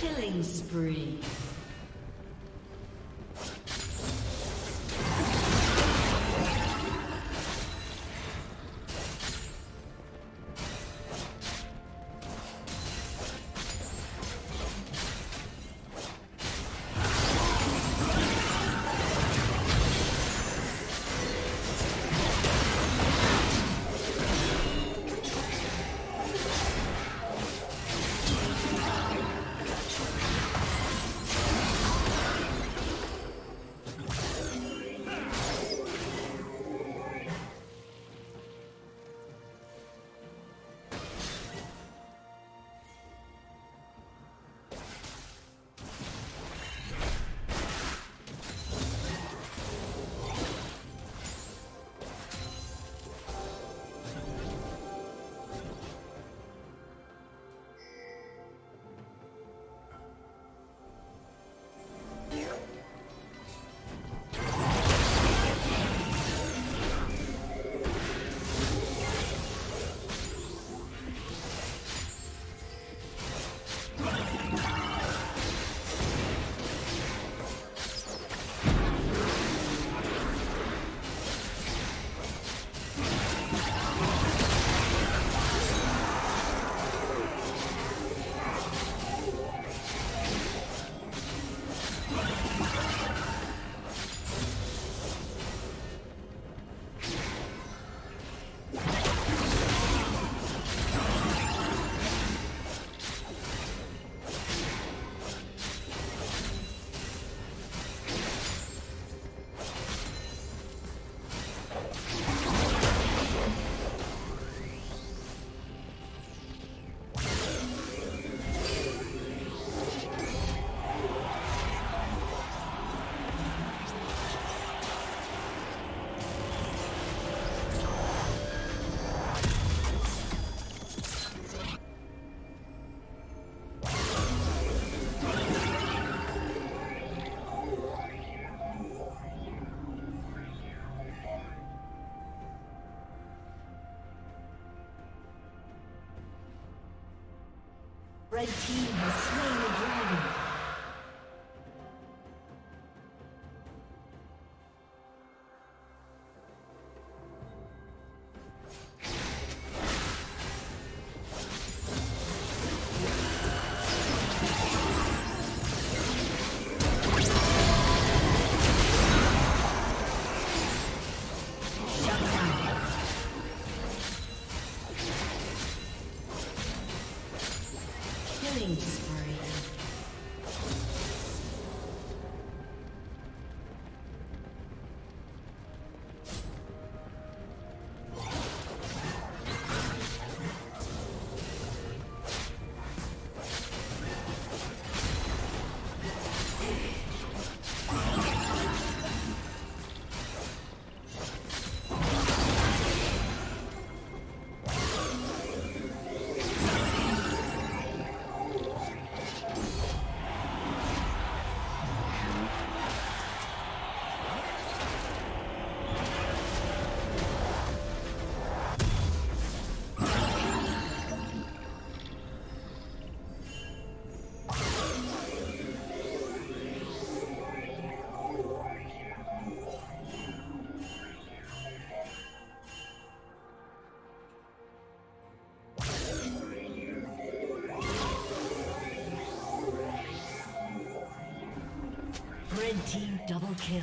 Killing spree. Red team has slain the dragon. Red team double kill.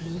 Blue